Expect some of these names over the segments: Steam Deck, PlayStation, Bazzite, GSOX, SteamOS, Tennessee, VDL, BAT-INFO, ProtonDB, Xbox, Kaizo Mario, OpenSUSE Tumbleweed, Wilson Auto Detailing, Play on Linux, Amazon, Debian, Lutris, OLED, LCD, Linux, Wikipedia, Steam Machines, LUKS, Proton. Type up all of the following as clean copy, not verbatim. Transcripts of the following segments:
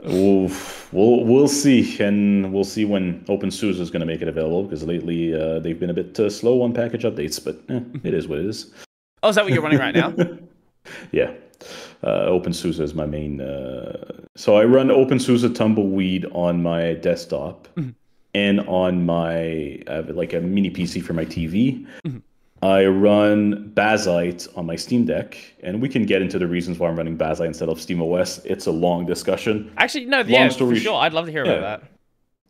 We'll see, and we'll see when OpenSUSE is going to make it available, because lately they've been a bit slow on package updates, but it is what it is. Oh, is that what you're running right now? Yeah. OpenSUSE is my main... So I run OpenSUSE Tumbleweed on my desktop, mm-hmm. and on my... I have like a mini PC for my TV. Mm-hmm. I run Bazzite on my Steam Deck, and we can get into the reasons why I'm running Bazzite instead of SteamOS. It's a long discussion. Actually, no, yeah, for sure. I'd love to hear about that.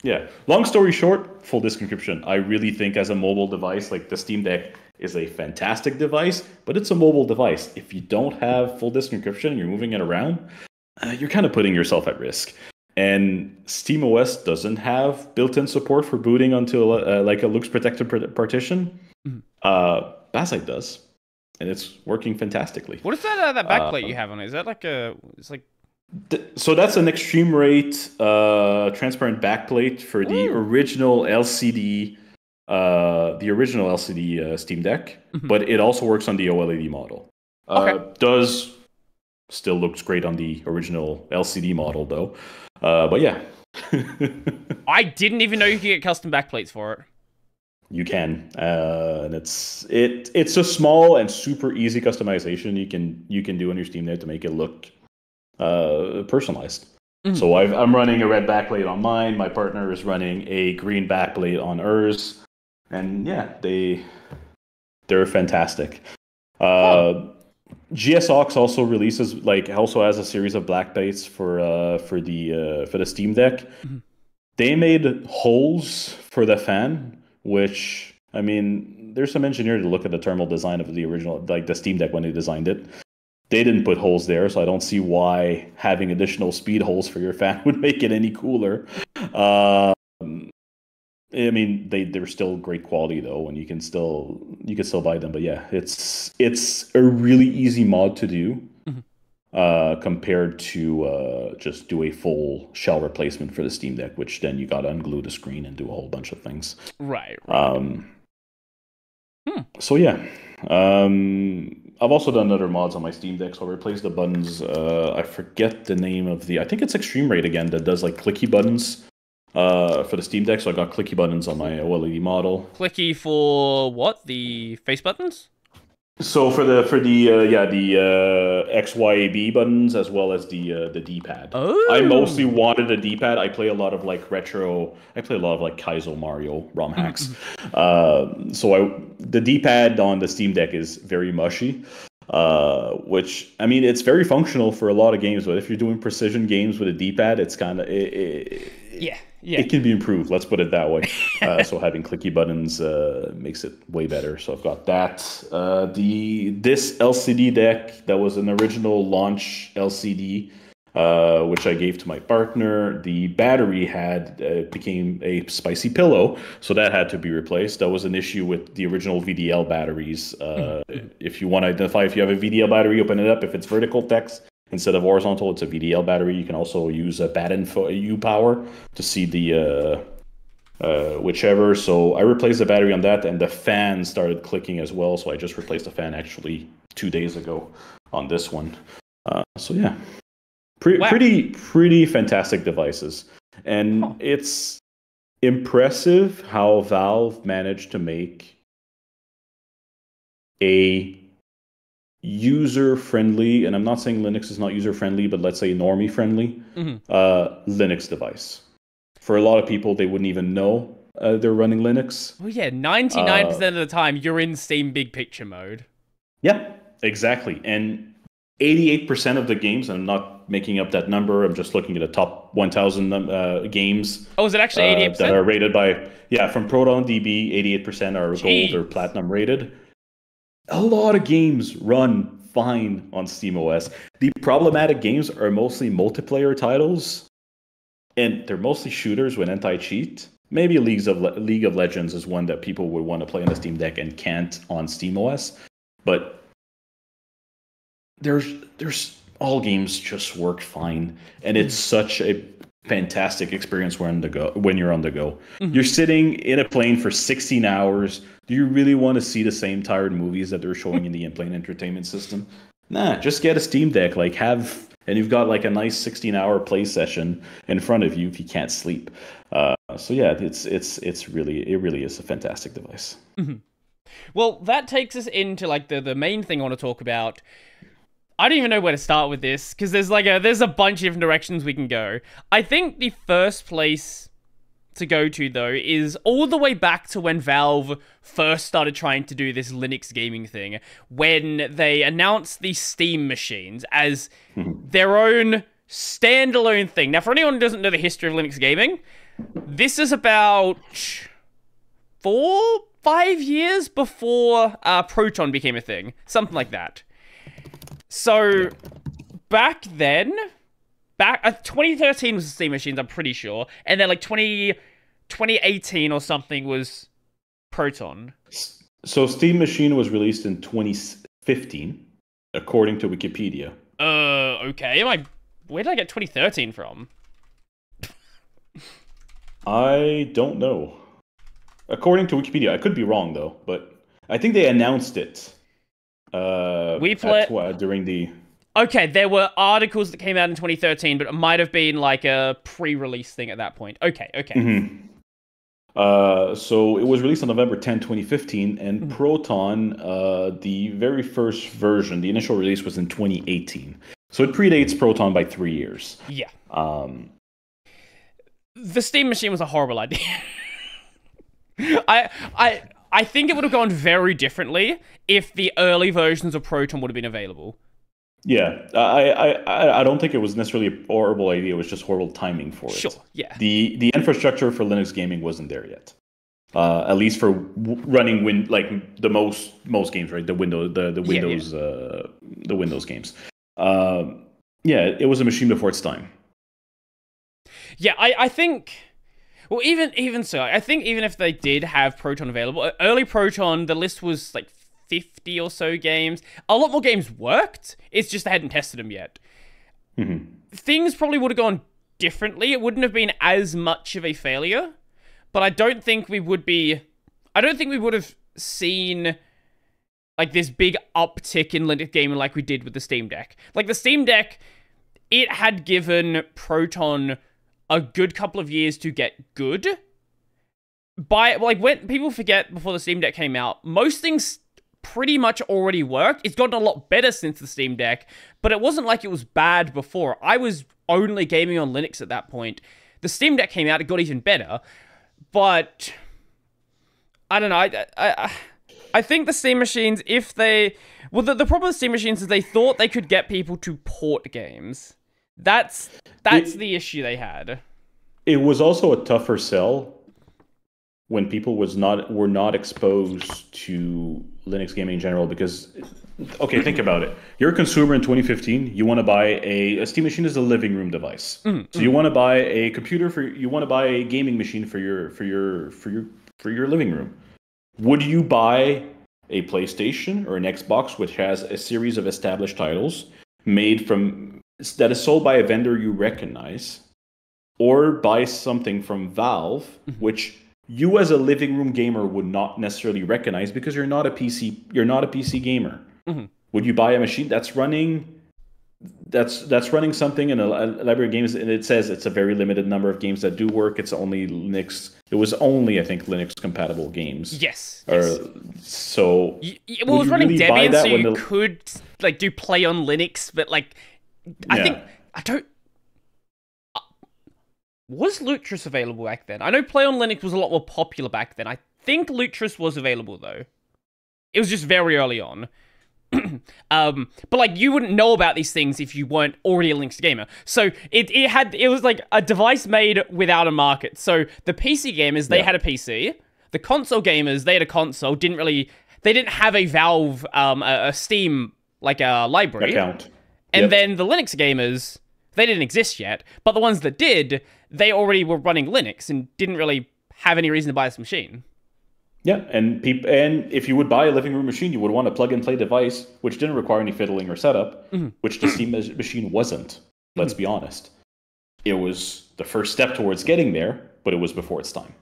Yeah. Long story short, full disk encryption. I really think as a mobile device, like the Steam Deck is a fantastic device, but it's a mobile device. If you don't have full disk encryption and you're moving it around, you're kind of putting yourself at risk. And SteamOS doesn't have built-in support for booting onto like a LUKS protected partition. Mm-hmm. Bazzite does, and it's working fantastically. What is that that backplate you have on it? Is that like a... It's like... So that's an extreme rate transparent backplate for the original LCD, Steam Deck, mm-hmm. but it also works on the OLED model. Okay. Does still looks great on the original LCD model though, but yeah. I didn't even know you could get custom backplates for it. You can, and it's a small and super easy customization you can do on your Steam Deck to make it look personalized. Mm-hmm. So I'm running a red backplate on mine. My partner is running a green backplate on hers, and yeah, they're fantastic. GSOX also releases has a series of backplates for the Steam Deck. Mm-hmm. They made holes for the fan. Which, I mean, there's some engineer to look at the thermal design of the original, like the Steam Deck when they designed it. They didn't put holes there, so I don't see why having additional speed holes for your fan would make it any cooler. I mean, they're still great quality though, and you can still buy them. But yeah, it's a really easy mod to do, mm-hmm. Compared to just do a full shell replacement for the Steam Deck, which then you got to unglue the screen and do a whole bunch of things. Right. So yeah, I've also done other mods on my Steam Deck. So I replaced the buttons. I forget the name of I think it's Extreme Rate again that does like clicky buttons for the Steam Deck. So I got clicky buttons on my OLED model. Clicky for what? The face buttons? So for the XYAB buttons as well as the D-pad. Oh. I mostly wanted a D-pad. I play a lot of like Kaizo Mario ROM hacks. So the D-pad on the Steam Deck is very mushy, which I mean it's very functional for a lot of games, but if you're doing precision games with a D-pad, it's kind of yeah. It can be improved. Let's put it that way. So having clicky buttons makes it way better. So I've got that. This LCD deck that was an original launch LCD, which I gave to my partner. The battery had became a spicy pillow, so that had to be replaced. That was an issue with the original VDL batteries. If you want to identify if you have a VDL battery, open it up. If it's vertical text instead of horizontal, it's a VDL battery. You can also use a BAT-INFO power to see the whichever. So I replaced the battery on that, and the fan started clicking as well. So I just replaced the fan actually 2 days ago on this one. So yeah, pretty fantastic devices, and it's impressive how Valve managed to make a user-friendly, and I'm not saying Linux is not user-friendly, but let's say normie-friendly, Linux device. For a lot of people, they wouldn't even know they're running Linux. Oh yeah, 99% of the time, you're in Steam Big Picture mode. Yeah, exactly. And 88% of the games, and I'm not making up that number, I'm just looking at the top 1,000 games. Oh, is it actually 88%? That are rated by, from ProtonDB, 88% are gold or platinum rated. A lot of games run fine on SteamOS. The problematic games are mostly multiplayer titles, and they're mostly shooters with anti-cheat. Maybe League of Legends is one that people would want to play on the Steam Deck and can't on SteamOS, but there's all games just work fine, and it's such a fantastic experience when you're on the go. Mm-hmm. You're sitting in a plane for 16 hours. Do you really want to see the same tired movies that they're showing in the in-plane entertainment system? Nah, just get a Steam Deck. Like have and you've got like a nice 16-hour play session in front of you if you can't sleep. So yeah, it really is a fantastic device. Mm-hmm. Well, that takes us into like the main thing I want to talk about. I don't even know where to start with this, because there's like there's a bunch of different directions we can go. I think the first place to go to, though, is all the way back to when Valve first started trying to do this Linux gaming thing, when they announced the Steam Machines as their own standalone thing. Now, for anyone who doesn't know the history of Linux gaming, this is about 4-5 years before Proton became a thing, something like that. So, back then, 2013 was the Steam Machines, I'm pretty sure, and then like 2018 or something was Proton. So Steam Machine was released in 2015, according to Wikipedia. Okay. Where did I get 2013 from? I don't know. According to Wikipedia, I could be wrong though, but I think they announced it. Okay, there were articles that came out in 2013, but it might have been like a pre-release thing at that point. Okay. Mm-hmm. So it was released on November 10, 2015, and mm-hmm. Proton, the very first version, the initial release was in 2018. So it predates Proton by 3 years. Yeah. The Steam Machine was a horrible idea. I think it would have gone very differently if the early versions of Proton would have been available. Yeah, I don't think it was necessarily a horrible idea. It was just horrible timing for it. Sure, yeah. The infrastructure for Linux gaming wasn't there yet, at least for running the most games, right? The Windows games. Yeah, it was a machine before its time. Yeah, I think. Well, even so, I think even if they did have Proton available, early Proton, the list was like 50 or so games. A lot more games worked. It's just they hadn't tested them yet. Mm-hmm. Things probably would have gone differently. It wouldn't have been as much of a failure, but I don't think we would have seen like this big uptick in Linux gaming like we did with the Steam Deck. Like the Steam Deck, it had given Proton a good couple of years to get good. When people forget, before the Steam Deck came out, most things pretty much already worked. It's gotten a lot better since the Steam Deck, but it wasn't like it was bad before. I was only gaming on Linux at that point. The Steam Deck came out, it got even better, but I don't know. I think the Steam Machines, the problem with Steam Machines is they thought they could get people to port games. That's the issue they had. It was also a tougher sell when people were not exposed to Linux gaming in general, because, okay, think about it. You're a consumer in 2015. You want to buy a Steam Machine is a living room device. Mm-hmm. So you want to buy a computer you want to buy a gaming machine for your living room. Would you buy a PlayStation or an Xbox, which has a series of established titles that is sold by a vendor you recognize, or buy something from Valve, which you as a living room gamer would not necessarily recognize because you're not a PC gamer? Mm-hmm. Would you buy a machine that's running something in a library of games, and it says it's a very limited number of games that do work? It's only Linux. It was only, I think, Linux compatible games. Yes. So it was running Debian, so you could like do Play on Linux, but like. Was Lutris available back then? I know Play on Linux was a lot more popular back then. I think Lutris was available, though. It was just very early on. But like, you wouldn't know about these things if you weren't already a Linux gamer. So it was like a device made without a market. So the PC gamers, they had a PC. The console gamers, they had a console. They didn't have a Valve, a Steam, like a library account. And then the Linux gamers, they didn't exist yet, but the ones that did, they already were running Linux and didn't really have any reason to buy this machine. Yeah, and if you would buy a living room machine, you would want a plug-and-play device, which didn't require any fiddling or setup, mm-hmm. which the Steam machine wasn't, let's be honest. It was the first step towards getting there, but it was before its time.